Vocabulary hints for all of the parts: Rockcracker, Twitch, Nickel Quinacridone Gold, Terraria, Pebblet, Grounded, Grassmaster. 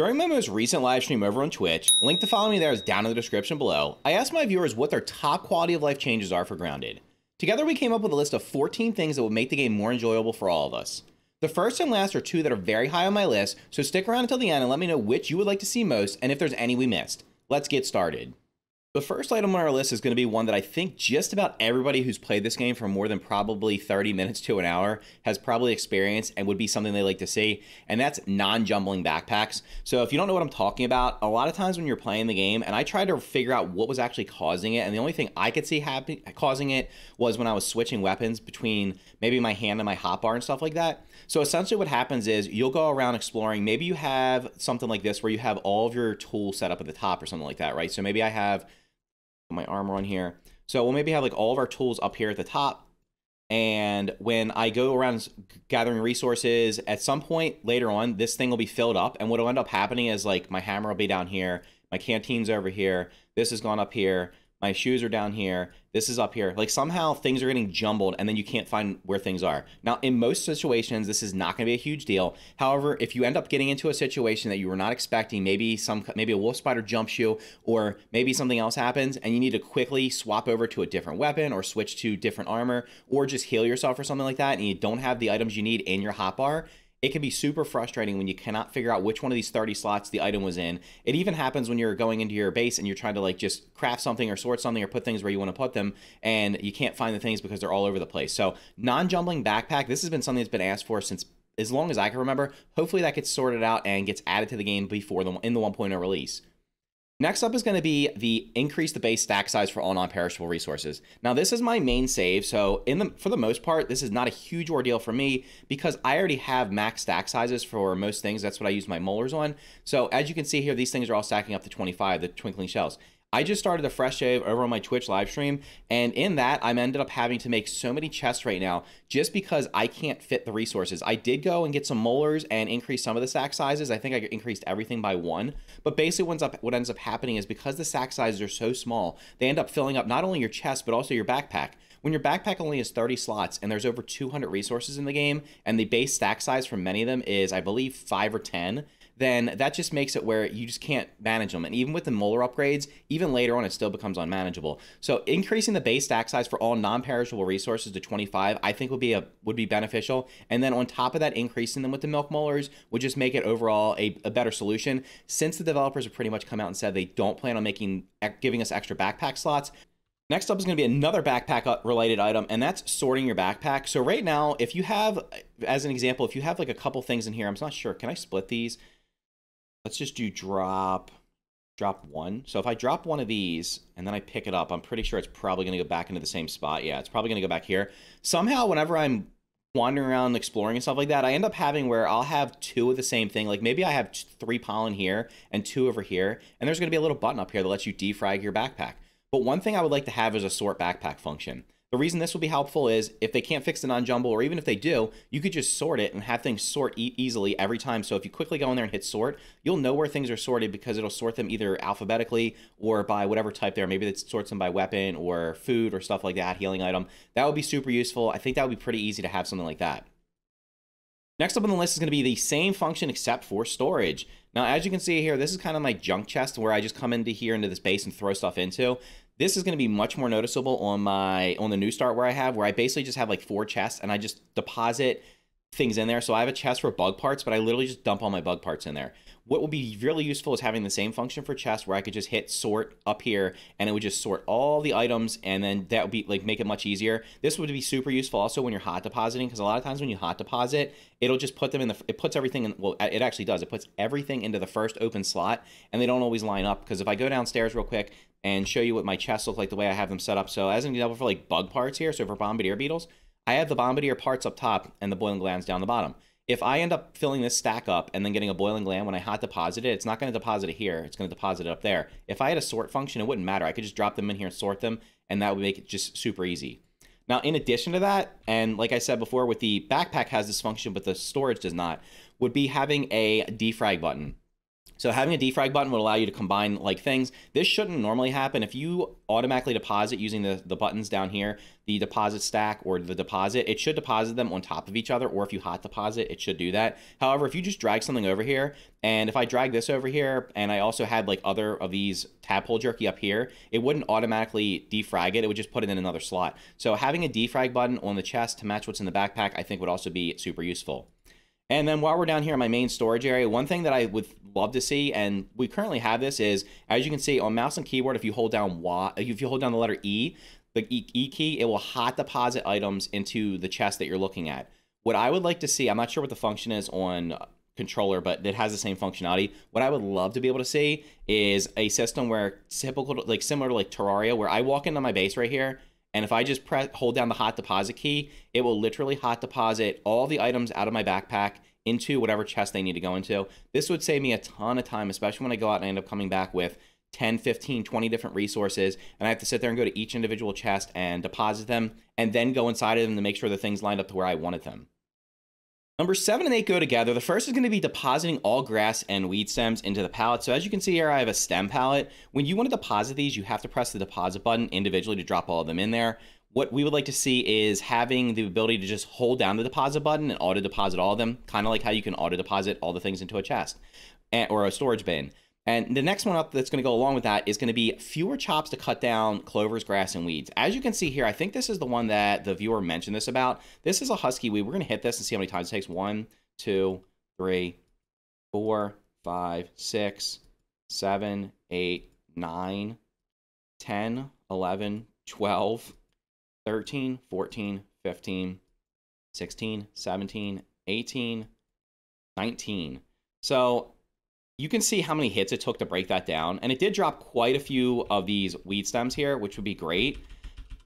During my most recent live stream over on Twitch, link to follow me there is down in the description below, I asked my viewers what their top quality of life changes are for Grounded. Together we came up with a list of 14 things that would make the game more enjoyable for all of us. The first and last are two that are very high on my list, so stick around until the end and let me know which you would like to see most and if there's any we missed. Let's get started. The first item on our list is going to be one that I think just about everybody who's played this game for more than probably 30 minutes to an hour has probably experienced and would be something they like to see, and that's non-jumbling backpacks. So if you don't know what I'm talking about, a lot of times when you're playing the game, and I tried to figure out what was actually causing it, and the only thing I could see causing it was when I was switching weapons between maybe my hand and my hotbar and stuff like that. So essentially what happens is you'll go around exploring. Maybe you have something like this where you have all of your tools set up at the top or something like that, right? So maybe I have my armor on here, so we'll maybe have like all of our tools up here at the top, and when I go around gathering resources, at some point later on this thing will be filled up, and what will end up happening is like my hammer will be down here, my canteen's over here, this has gone up here, my shoes are down here, this is up here. Like somehow things are getting jumbled and then you can't find where things are. Now in most situations this is not going to be a huge deal. However, if you end up getting into a situation that you were not expecting, maybe a wolf spider jumps you, or maybe something else happens and you need to quickly swap over to a different weapon or switch to different armor or just heal yourself or something like that, and you don't have the items you need in your hotbar, it can be super frustrating when you cannot figure out which one of these 30 slots the item was in. It even happens when you're going into your base and you're trying to like just craft something or sort something or put things where you want to put them, and you can't find the things because they're all over the place. So non-jumbling backpack, this has been something that's been asked for since as long as I can remember. Hopefully that gets sorted out and gets added to the game before in the 1.0 release. Next up is going to be the increase the base stack size for all non-perishable resources. Now this is my main save, so for the most part, this is not a huge ordeal for me because I already have max stack sizes for most things. That's what I use my molars on. So as you can see here, these things are all stacking up to 25, the twinkling shells. I just started a fresh save over on my Twitch live stream, and in that I'm ended up having to make so many chests right now just because I can't fit the resources. I did go and get some molars and increase some of the stack sizes. I think I increased everything by one, but basically what ends up happening is because the stack sizes are so small, they end up filling up not only your chest but also your backpack. When your backpack only has 30 slots and there's over 200 resources in the game, and the base stack size for many of them is, I believe, 5 or 10, then that just makes it where you just can't manage them. And even with the molar upgrades, even later on, it still becomes unmanageable. So increasing the base stack size for all non-perishable resources to 25, I think would be beneficial. And then on top of that, increasing them with the milk molars would just make it overall a better solution. Since the developers have pretty much come out and said they don't plan on giving us extra backpack slots. Next up is going to be another backpack related item, and that's sorting your backpack. So right now, if you have, as an example, if you have like a couple things in here, I'm not sure, can I split these? Let's just do drop one. So if I drop one of these and then I pick it up, I'm pretty sure it's probably going to go back into the same spot. Yeah, it's probably going to go back here. Somehow, whenever I'm wandering around exploring and stuff like that, I end up having where I'll have two of the same thing. Like maybe I have 3 pollen here and 2 over here, and there's going to be a little button up here that lets you defrag your backpack. But one thing I would like to have is a sort backpack function. The reason this will be helpful is if they can't fix the non-jumble, or even if they do, you could just sort it and have things sort easily every time. So if you quickly go in there and hit sort, you'll know where things are sorted because it'll sort them either alphabetically or by whatever type there. Maybe it sorts them by weapon or food or stuff like that, healing item. That would be super useful. I think that would be pretty easy to have something like that. Next up on the list is going to be the same function except for storage. Now, as you can see here, this is kind of my junk chest where I just come into here into this base and throw stuff into. This is going to be much more noticeable on the new start where I basically just have like 4 chests and I just deposit things in there. So I have a chest for bug parts, but I literally just dump all my bug parts in there. What would be really useful is having the same function for chests where I could just hit sort up here and it would just sort all the items, and then that would be like make it much easier. This would be super useful also when you're hot depositing, because a lot of times when you hot deposit, it'll just put them in it puts everything in, well, it actually does. It puts everything into the first open slot, and they don't always line up, because if I go downstairs real quick and show you what my chests look like the way I have them set up. So as an example for like bug parts here, so for bombardier beetles, I have the bombardier parts up top and the boiling glands down the bottom. If I end up filling this stack up and then getting a boiling gland when I hot deposit it, it's not going to deposit it here. It's going to deposit it up there. If I had a sort function, it wouldn't matter. I could just drop them in here and sort them, and that would make it just super easy. Now, in addition to that, and like I said before, with the backpack has this function, but the storage does not, would be having a defrag button. So having a defrag button would allow you to combine like things. This shouldn't normally happen. If you automatically deposit using the buttons down here, the deposit stack or the deposit, it should deposit them on top of each other, or if you hot deposit, it should do that. However, if you just drag something over here, and if I drag this over here, and I also had like other of these tab hole jerky up here, it wouldn't automatically defrag it. It would just put it in another slot. So having a defrag button on the chest to match what's in the backpack, I think would also be super useful. And then while we're down here in my main storage area, one thing that I would love to see, and we currently have this, is as you can see on mouse and keyboard, if you hold down Y, if you hold down the letter E, the E key, it will hot deposit items into the chest that you're looking at. What I would like to see, I'm not sure what the function is on controller, but it has the same functionality. What I would love to be able to see is a system where typical, like similar to like Terraria, where I walk into my base right here, and if I just hold down the hot deposit key, it will literally hot deposit all the items out of my backpack into whatever chest they need to go into. This would save me a ton of time, especially when I go out and I end up coming back with 10, 15, 20 different resources, and I have to sit there and go to each individual chest and deposit them, and then go inside of them to make sure the things lined up to where I wanted them. Number 7 and 8 go together. The first is going to be depositing all grass and weed stems into the pallet. So as you can see here, I have a stem pallet. When you want to deposit these, you have to press the deposit button individually to drop all of them in there. What we would like to see is having the ability to just hold down the deposit button and auto deposit all of them, kind of like how you can auto deposit all the things into a chest or a storage bin. And the next one up that's going to go along with that is going to be fewer chops to cut down clovers, grass, and weeds. As you can see here, I think this is the one that the viewer mentioned this about. This is a husky weed. We're going to hit this and see how many times it takes. 1, 2, 3, 4, 5, 6, 7, 8, 9, 10, 11, 12, 13, 14, 15, 16, 17, 18, 19. So you can see how many hits it took to break that down. And it did drop quite a few of these weed stems here, which would be great.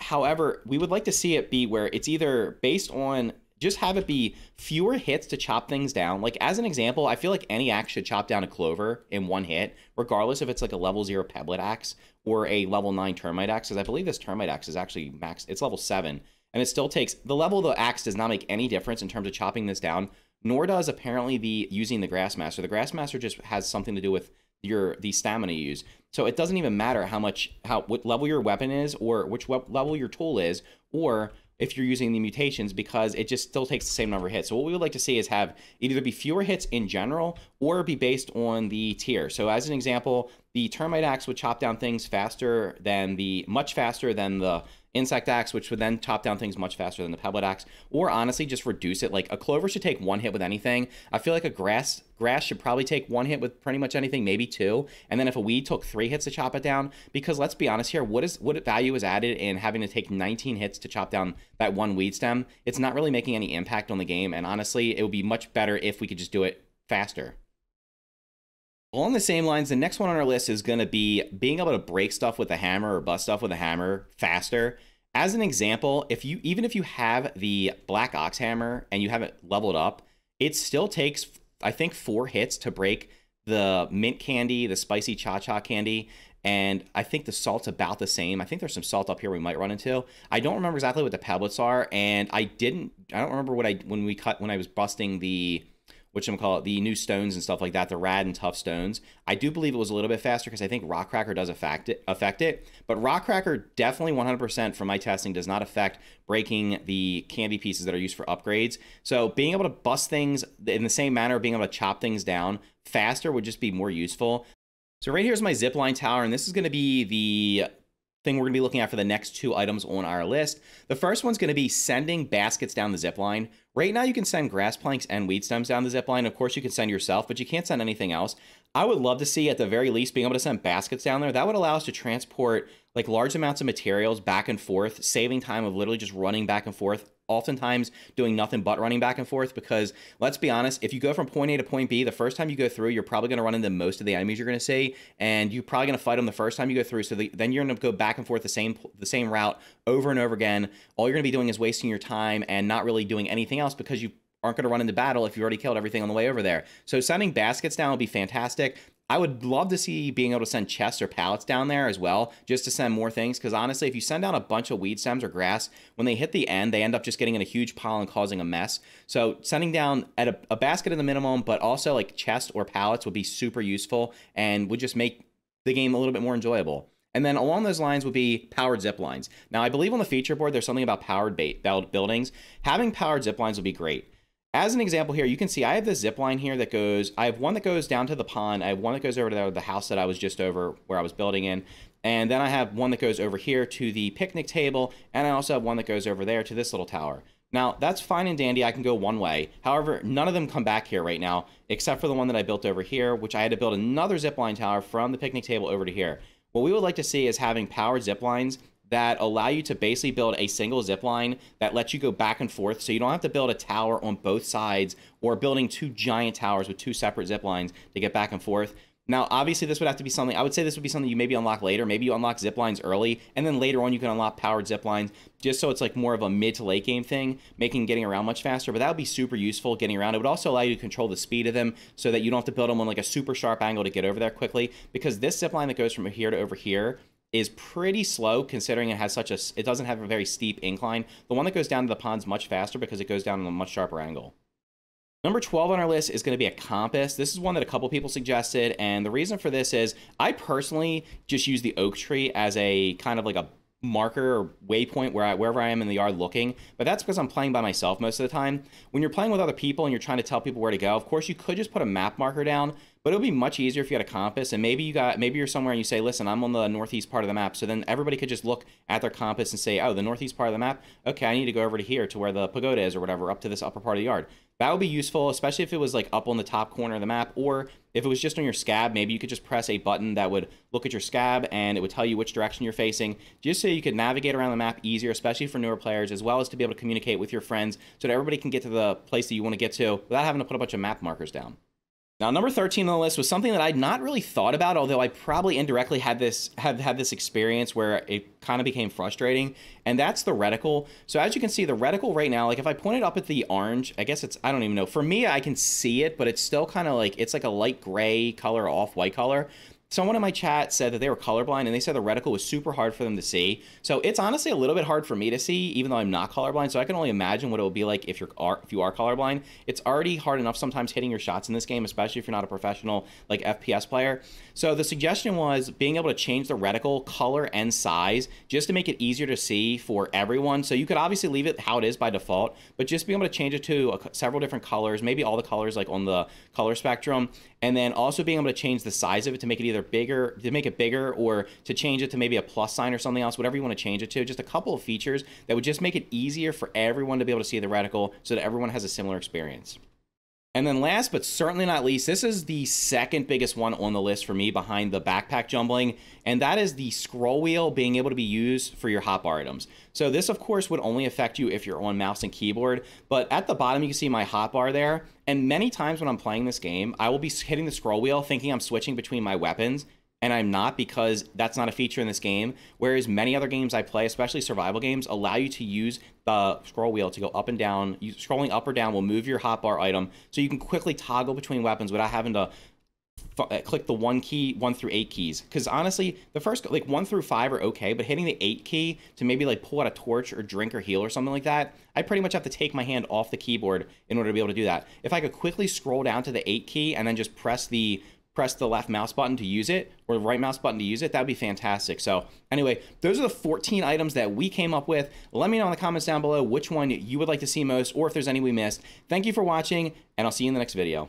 However, we would like to see it be where it's either based on, just have it be fewer hits to chop things down. Like as an example, I feel like any axe should chop down a clover in one hit, regardless if it's like a level 0 pebblet axe or a level 9 termite axe, because I believe this termite axe is actually max, it's level 7. And it still takes, the level of the axe does not make any difference in terms of chopping this down. Nor does apparently the using the Grassmaster. The Grassmaster just has something to do with the stamina you use. So it doesn't even matter what level your weapon is or which level your tool is, or if you're using the mutations, because it just still takes the same number of hits. So what we would like to see is have either be fewer hits in general or be based on the tier. So as an example, the termite axe would chop down things faster than the, much faster than the insect axe, which would then chop down things much faster than the pebblet axe, or honestly just reduce it. Like a clover should take one hit with anything. I feel like a grass should probably take one hit with pretty much anything, maybe 2. And then if a weed took 3 hits to chop it down, because let's be honest here, what value is added in having to take 19 hits to chop down that one weed stem? It's not really making any impact on the game, and honestly, it would be much better if we could just do it faster. Along the same lines, the next one on our list is going to be being able to break stuff with a hammer or bust stuff with a hammer faster. As an example, even if you have the black ox hammer and you have it leveled up, it still takes, I think, 4 hits to break the mint candy, the spicy cha-cha candy, and I think the salt's about the same. I think there's some salt up here we might run into. I don't remember exactly what the pebblets are, and I don't remember what when I was busting the the new stones and stuff like that, the rad and tough stones. I do believe it was a little bit faster because I think Rockcracker does affect it. But Rockcracker definitely 100% from my testing does not affect breaking the candy pieces that are used for upgrades. So being able to bust things in the same manner, being able to chop things down faster would just be more useful. So right here's my zipline tower, and this is going to be the thing we're going to be looking at for the next 2 items on our list. The first one's going to be sending baskets down the zipline. Right now you can send grass planks and weed stems down the zipline. Of course you can send yourself, but you can't send anything else. I would love to see, at the very least, being able to send baskets down there. That would allow us to transport like large amounts of materials back and forth, saving time of literally just running back and forth, oftentimes doing nothing but running back and forth, because let's be honest, if you go from point A to point B, the first time you go through, you're probably going to run into most of the enemies you're going to see, and you're probably going to fight them the first time you go through. So then you're going to go back and forth the same route over and over again. All you're going to be doing is wasting your time and not really doing anything else, because you aren't going to run into battle if you already killed everything on the way over there. So sending baskets down would be fantastic. I would love to see being able to send chests or pallets down there as well, just to send more things, because honestly, if you send down a bunch of weed stems or grass, when they hit the end, they end up just getting in a huge pile and causing a mess. So sending down at a basket at the minimum, but also like chests or pallets would be super useful and would just make the game a little bit more enjoyable. And then along those lines would be powered zip lines. Now, I believe on the feature board, there's something about powered buildings. Having powered zip lines would be great. As an example here, you can see I have this zip line here that goes, I have one that goes down to the pond. I have one that goes over to the house that I was just over where I was building in. And then I have one that goes over here to the picnic table. And I also have one that goes over there to this little tower. Now, that's fine and dandy. I can go one way. However, none of them come back here right now, except for the one that I built over here, which I had to build another zip line tower from the picnic table over to here. What we would like to see is having powered zip lines that allow you to basically build a single zip line that lets you go back and forth, so you don't have to build a tower on both sides or building two giant towers with two separate zip lines to get back and forth. Now, obviously, this would have to be something, I would say this would be something you maybe unlock later. Maybe you unlock zip lines early, and then later on you can unlock powered zip lines, just so it's like more of a mid to late game thing, making getting around much faster. But that would be super useful, getting around. It would also allow you to control the speed of them so that you don't have to build them on like a super sharp angle to get over there quickly, because this zip line that goes from here to over here is pretty slow, considering it has such a, it doesn't have a very steep incline. The one that goes down to the pond's much faster because it goes down on a much sharper angle. Number 12 on our list is going to be a compass. This is one that a couple people suggested, and the reason for this is I personally just use the oak tree as a kind of like a marker or waypoint wherever I am in the yard looking, but that's because I'm playing by myself most of the time. When you're playing with other people and you're trying to tell people where to go, of course you could just put a map marker down, but it would be much easier if you had a compass. And maybe you're somewhere and you say, listen, I'm on the northeast part of the map. So then everybody could just look at their compass and say, oh, the northeast part of the map. Okay, I need to go over to here to where the pagoda is or whatever, up to this upper part of the yard. That would be useful, especially if it was like up on the top corner of the map, or if it was just on your scab, maybe you could just press a button that would look at your scab and it would tell you which direction you're facing, just so you could navigate around the map easier, especially for newer players, as well as to be able to communicate with your friends so that everybody can get to the place that you want to get to without having to put a bunch of map markers down. Now, number 13 on the list was something that I'd not really thought about, although I probably indirectly had this experience where it kind of became frustrating, and that's the reticle. So as you can see, the reticle right now, like if I point it up at the orange, I guess it's, I don't even know. For me, I can see it, but it's still kind of like, it's like a light gray color, off-white color. Someone in my chat said that they were colorblind, and they said the reticle was super hard for them to see. So it's honestly a little bit hard for me to see, even though I'm not colorblind. So I can only imagine what it would be like if you are colorblind. It's already hard enough sometimes hitting your shots in this game, especially if you're not a professional like FPS player. So the suggestion was being able to change the reticle color and size just to make it easier to see for everyone. So you could obviously leave it how it is by default, but just be able to change it to several different colors, maybe all the colors like on the color spectrum, and then also being able to change the size of it to make it either bigger, to make it bigger, or to change it to maybe a plus sign or something else, whatever you want to change it to. Just a couple of features that would just make it easier for everyone to be able to see the reticle so that everyone has a similar experience. And then last but certainly not least, this is the second biggest one on the list for me behind the backpack jumbling, and that is the scroll wheel being able to be used for your hotbar items. So this, of course, would only affect you if you're on mouse and keyboard, but at the bottom, you can see my hotbar there. And many times when I'm playing this game, I will be hitting the scroll wheel thinking I'm switching between my weapons, and I'm not, because that's not a feature in this game. Whereas many other games I play, especially survival games, allow you to use the scroll wheel to go up and down. Scrolling up or down will move your hotbar item, so you can quickly toggle between weapons without having to click the 1 through 8 keys. Because honestly, the first like 1 through 5 are okay, but hitting the 8 key to maybe like pull out a torch or drink or heal or something like that, I pretty much have to take my hand off the keyboard in order to be able to do that. If I could quickly scroll down to the 8 key and then just press the left mouse button to use it, or the right mouse button to use it, that'd be fantastic. So anyway, those are the 14 items that we came up with. Let me know in the comments down below which one you would like to see most, or if there's any we missed. Thank you for watching, and I'll see you in the next video.